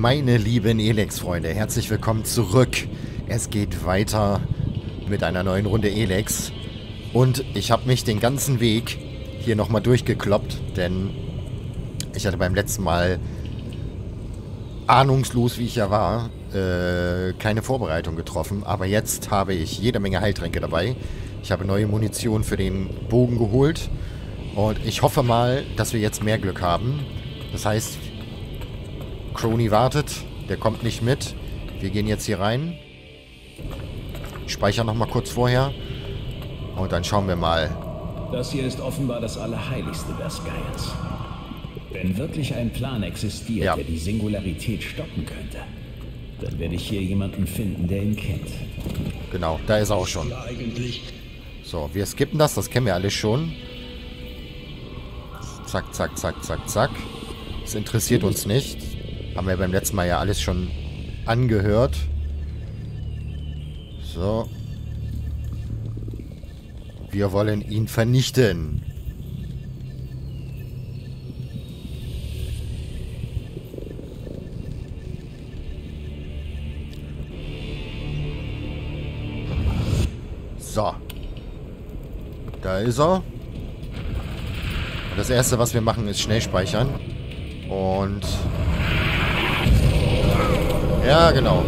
Meine lieben Elex-Freunde, herzlich willkommen zurück. Es geht weiter mit einer neuen Runde Elex. Und ich habe mich den ganzen Weg hier nochmal durchgekloppt, denn ich hatte beim letzten Mal, ahnungslos wie ich ja war, keine Vorbereitung getroffen. Aber jetzt habe ich jede Menge Heiltränke dabei. Ich habe neue Munition für den Bogen geholt. Und ich hoffe mal, dass wir jetzt mehr Glück haben. Das heißt, Crony wartet, der kommt nicht mit. Wir gehen jetzt hier rein. Ich speichere nochmal kurz vorher. Und dann schauen wir mal. Das hier ist offenbar das Allerheiligste der Skyans. Wenn wirklich ein Plan existiert, ja, der die Singularität stoppen könnte, dann werde ich hier jemanden finden, der ihn kennt. Genau, da ist er auch schon. So, wir skippen das, das kennen wir alle schon. Zack, zack, zack, zack, zack. Das interessiert uns nicht. Haben wir beim letzten Mal ja alles schon angehört. So. Wir wollen ihn vernichten. So. Da ist er. Das erste, was wir machen, ist schnell speichern. Und... ja, genau.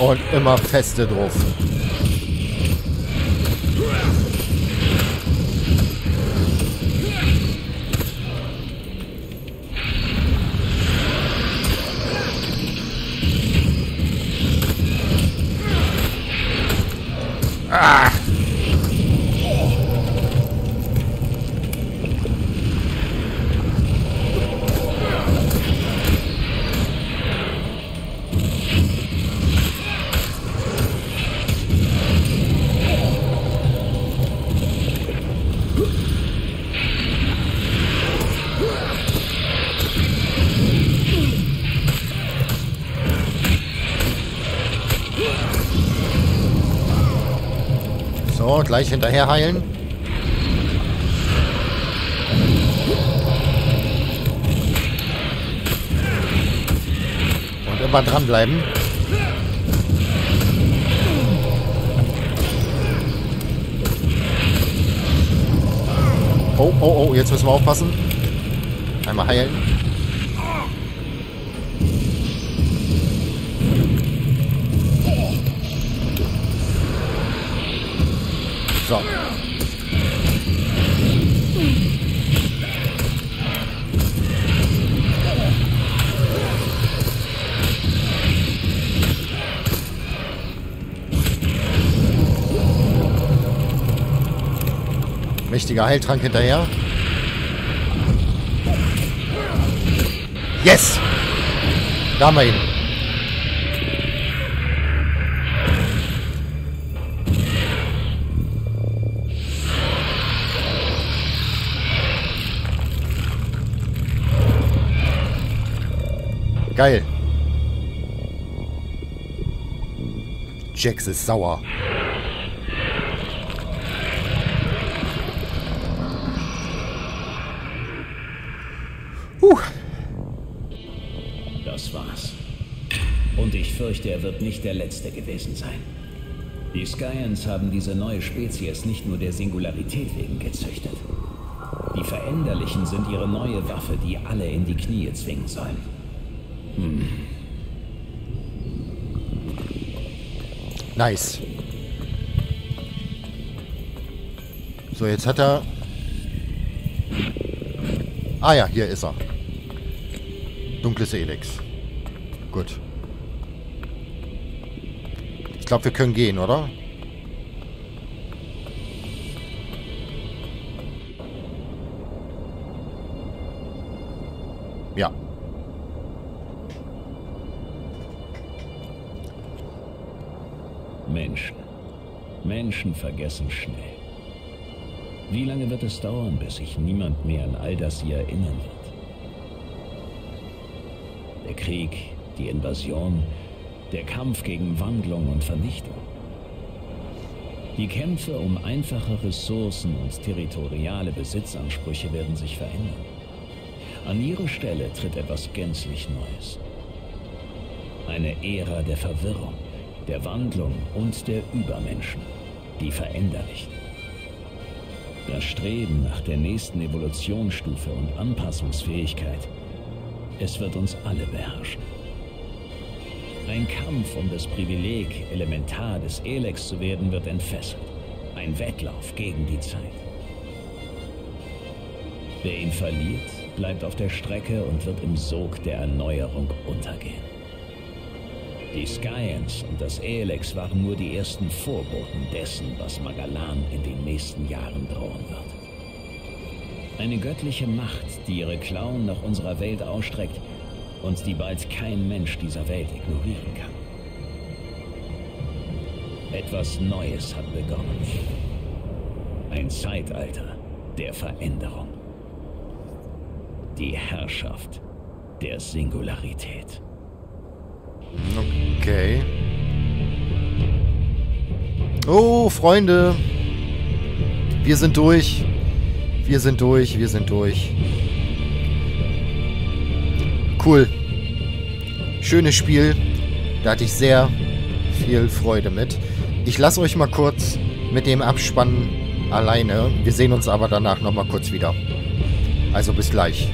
Und immer feste drauf. Gleich hinterher heilen. Und immer dranbleiben. Oh, oh, oh, jetzt müssen wir aufpassen. Einmal heilen. So. Mächtiger Heiltrank hinterher. Yes! Da haben wir ihn. Geil. Jax ist sauer. Das war's. Und ich fürchte, er wird nicht der Letzte gewesen sein. Die Skyans haben diese neue Spezies nicht nur der Singularität wegen gezüchtet. Die Veränderlichen sind ihre neue Waffe, die alle in die Knie zwingen sollen. Hm. Nice. So, jetzt hat er... ah ja, hier ist er. Dunkles Elex. Gut. Ich glaube, wir können gehen, oder? Ja. Menschen. Menschen vergessen schnell. Wie lange wird es dauern, bis sich niemand mehr an all das hier erinnern wird? Der Krieg, die Invasion, der Kampf gegen Wandlung und Vernichtung. Die Kämpfe um einfache Ressourcen und territoriale Besitzansprüche werden sich verändern. An ihre Stelle tritt etwas gänzlich Neues. Eine Ära der Verwirrung, der Wandlung und der Übermenschen, die Veränderlichen. Das Streben nach der nächsten Evolutionsstufe und Anpassungsfähigkeit, es wird uns alle beherrschen. Ein Kampf um das Privileg, Elementar des Elex zu werden, wird entfesselt. Ein Wettlauf gegen die Zeit. Wer ihn verliert, bleibt auf der Strecke und wird im Sog der Erneuerung untergehen. Die Skyans und das Elex waren nur die ersten Vorboten dessen, was Magellan in den nächsten Jahren drohen wird. Eine göttliche Macht, die ihre Klauen nach unserer Welt ausstreckt und die bald kein Mensch dieser Welt ignorieren kann. Etwas Neues hat begonnen. Ein Zeitalter der Veränderung. Die Herrschaft der Singularität. Okay. Oh, Freunde. Wir sind durch. Wir sind durch. Wir sind durch. Cool. Schönes Spiel. Da hatte ich sehr viel Freude mit. Ich lasse euch mal kurz mit dem Abspann alleine. Wir sehen uns aber danach nochmal kurz wieder. Also bis gleich.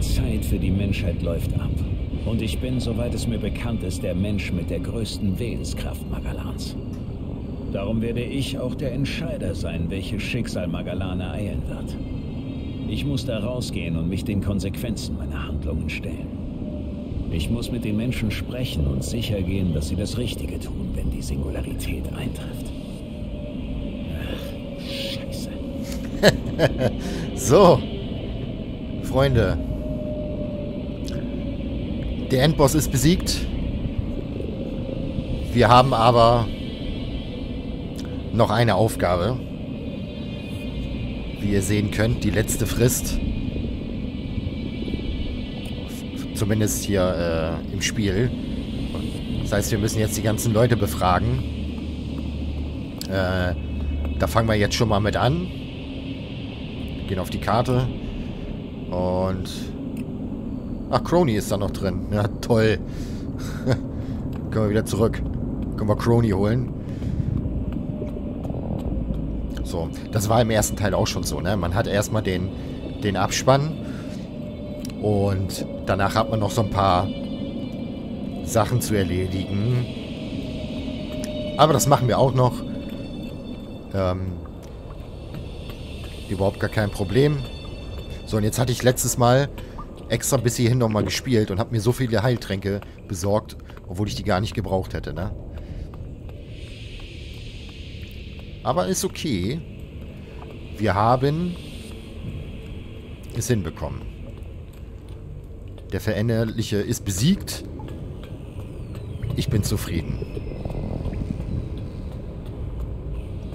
Zeit für die Menschheit läuft ab. Und ich bin, soweit es mir bekannt ist, der Mensch mit der größten Willenskraft Magellans. Darum werde ich auch der Entscheider sein, welches Schicksal Magellan ereilen wird. Ich muss da rausgehen und mich den Konsequenzen meiner Handlungen stellen. Ich muss mit den Menschen sprechen und sicher gehen, dass sie das Richtige tun, wenn die Singularität eintrifft. Ach, Scheiße. So, Freunde. Der Endboss ist besiegt. Wir haben aber noch eine Aufgabe. wie ihr sehen könnt, die letzte Frist. Zumindest hier im Spiel. Das heißt, wir müssen jetzt die ganzen Leute befragen. Da fangen wir jetzt schon mal mit an. Gehen auf die Karte. Und... ach, Crony ist da noch drin. Ja, toll. Können wir wieder zurück. Können wir Crony holen. So, das war im ersten Teil auch schon so, ne? Man hat erstmal den Abspann. Und danach hat man noch so ein paar Sachen zu erledigen. Aber das machen wir auch noch. Überhaupt gar kein Problem. So, und jetzt hatte ich letztes Mal extra bis hierhin nochmal gespielt und habe mir so viele Heiltränke besorgt, obwohl ich die gar nicht gebraucht hätte, ne? Aber ist okay. Wir haben es hinbekommen. Der Veränderliche ist besiegt. Ich bin zufrieden.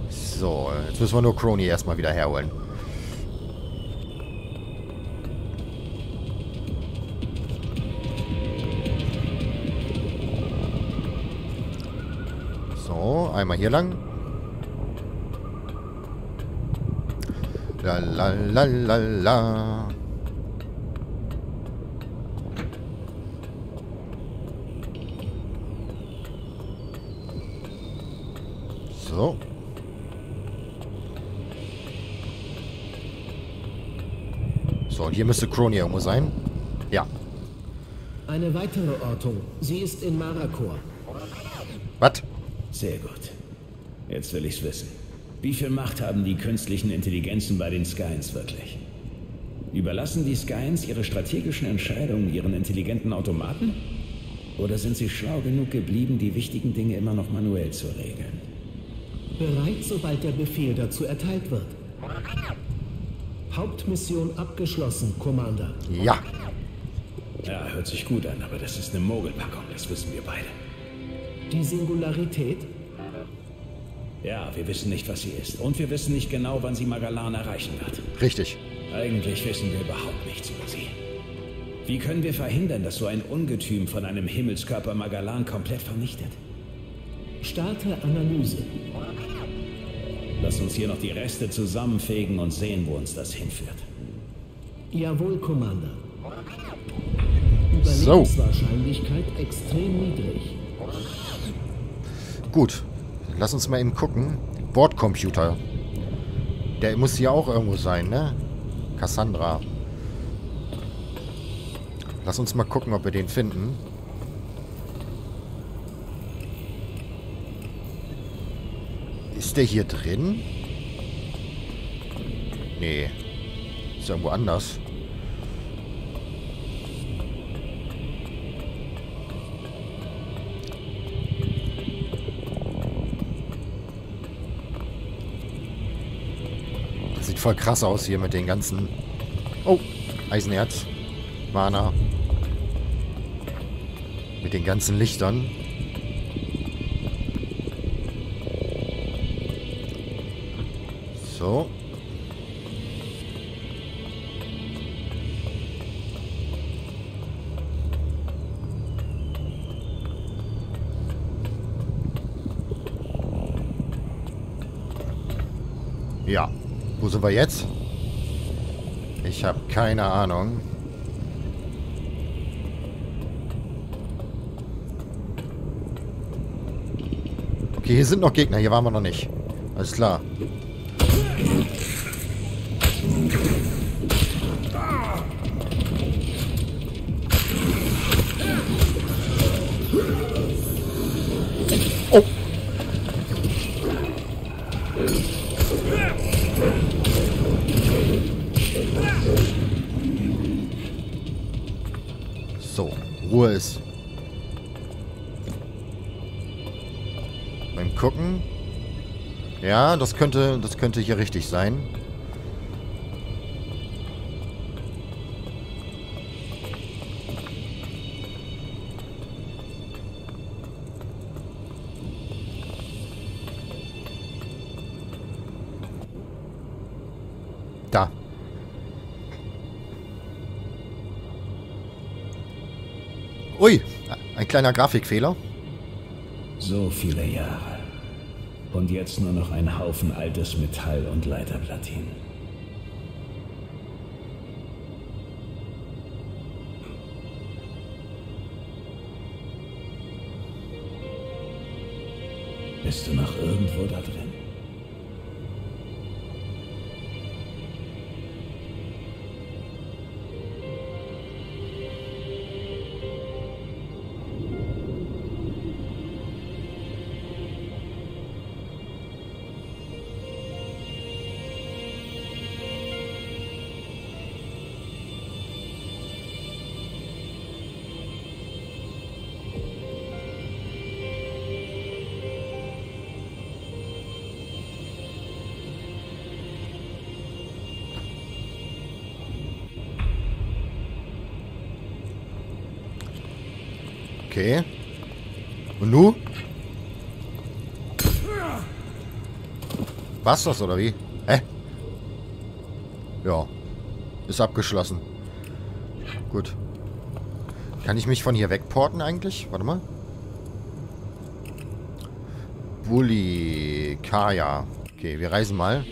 So, jetzt müssen wir nur Crony erstmal wieder herholen. So, einmal hier lang. La la la la la. So. So, hier müsste Crony irgendwo sein. Ja. Eine weitere Ortung. Sie ist in Marakor. Was? Sehr gut. Jetzt will ich's wissen. Wie viel Macht haben die künstlichen Intelligenzen bei den Skyans wirklich? Überlassen die Skyans ihre strategischen Entscheidungen ihren intelligenten Automaten? Oder sind sie schlau genug geblieben, die wichtigen Dinge immer noch manuell zu regeln? Bereit, sobald der Befehl dazu erteilt wird. Hauptmission abgeschlossen, Commander. Ja. Ja, hört sich gut an, aber das ist eine Mogelpackung, das wissen wir beide. Die Singularität? Ja, wir wissen nicht, was sie ist. Und wir wissen nicht genau, wann sie Magellan erreichen wird. Richtig. Eigentlich wissen wir überhaupt nichts über sie. Wie können wir verhindern, dass so ein Ungetüm von einem Himmelskörper Magellan komplett vernichtet? Starte Analyse. Lass uns hier noch die Reste zusammenfegen und sehen, wo uns das hinführt. Jawohl, Commander. Überlebenswahrscheinlichkeit extrem niedrig. Gut. Lass uns mal eben gucken. Bordcomputer. Der muss hier auch irgendwo sein, ne? Cassandra. Lass uns mal gucken, ob wir den finden. Ist der hier drin? Nee. Ist irgendwo anders. Sieht voll krass aus hier mit den ganzen... oh, Eisenherz. Mana. Mit den ganzen Lichtern. So. Ja. Wo sind wir jetzt? Ich habe keine Ahnung. Okay, hier sind noch Gegner. Hier waren wir noch nicht. Alles klar. Oh! So, Ruhe ist. Beim Gucken. Ja, das könnte hier richtig sein. da. Ui, ein kleiner Grafikfehler. So viele Jahre. Und jetzt nur noch ein Haufen altes Metall und Leiterplatin. Bist du noch irgendwo da drin? Okay. Und du? War's das oder wie? Hä? Ja. Ist abgeschlossen. Gut. Kann ich mich von hier wegporten eigentlich? Warte mal. Bulli. Caja. Okay, wir reisen mal.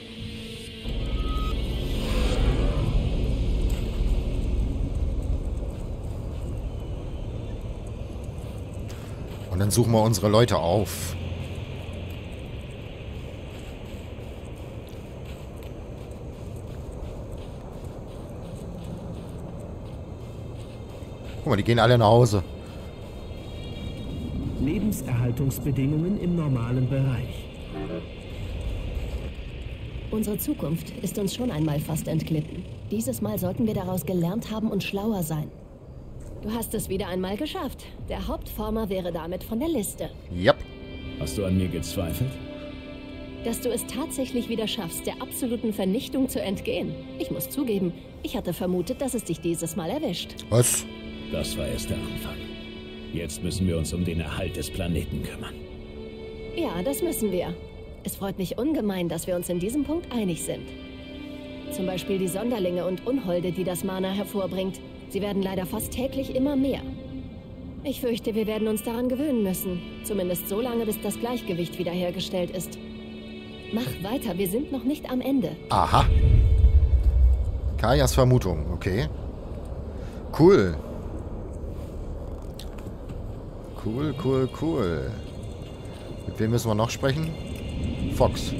Und dann suchen wir unsere Leute auf. Guck mal, die gehen alle nach Hause. Lebenserhaltungsbedingungen im normalen Bereich. Unsere Zukunft ist uns schon einmal fast entglitten. Dieses Mal sollten wir daraus gelernt haben und schlauer sein. Du hast es wieder einmal geschafft. Der Hauptformer wäre damit von der Liste. Yep. Hast du an mir gezweifelt? Dass du es tatsächlich wieder schaffst, der absoluten Vernichtung zu entgehen. Ich muss zugeben, ich hatte vermutet, dass es dich dieses Mal erwischt. Was? Das war erst der Anfang. Jetzt müssen wir uns um den Erhalt des Planeten kümmern. Ja, das müssen wir. Es freut mich ungemein, dass wir uns in diesem Punkt einig sind. Zum Beispiel die Sonderlinge und Unholde, die das Mana hervorbringt. Sie werden leider fast täglich immer mehr. Ich fürchte, wir werden uns daran gewöhnen müssen. Zumindest so lange, bis das Gleichgewicht wiederhergestellt ist. Mach weiter, wir sind noch nicht am Ende. Aha. Cajas Vermutung, okay. Cool. Cool, cool, cool. Mit wem müssen wir noch sprechen? Fox.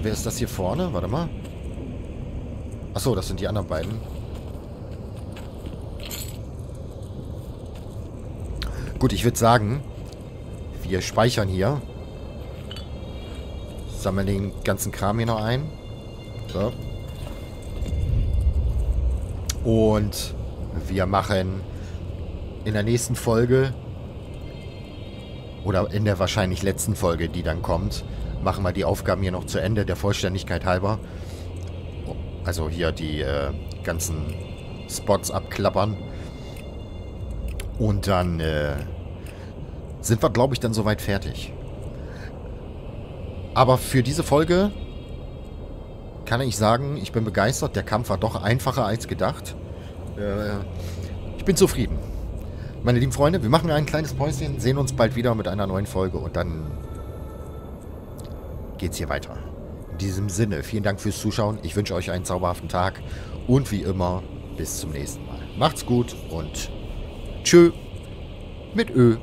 Wer ist das hier vorne? Warte mal. Achso, das sind die anderen beiden. Gut, ich würde sagen, wir speichern hier. Sammeln den ganzen Kram hier noch ein. So. Und wir machen in der nächsten Folge oder in der wahrscheinlich letzten Folge, die dann kommt, machen wir die Aufgaben hier noch zu Ende, der Vollständigkeit halber. Also hier die ganzen Spots abklappern. Und dann sind wir, glaube ich, dann soweit fertig. Aber für diese Folge kann ich sagen, ich bin begeistert. Der Kampf war doch einfacher als gedacht. Ich bin zufrieden. Meine lieben Freunde, wir machen ein kleines Päuschen, sehen uns bald wieder mit einer neuen Folge und dann geht's hier weiter. In diesem Sinne, vielen Dank fürs Zuschauen. Ich wünsche euch einen zauberhaften Tag und wie immer, bis zum nächsten Mal. Macht's gut und tschö mit Ö.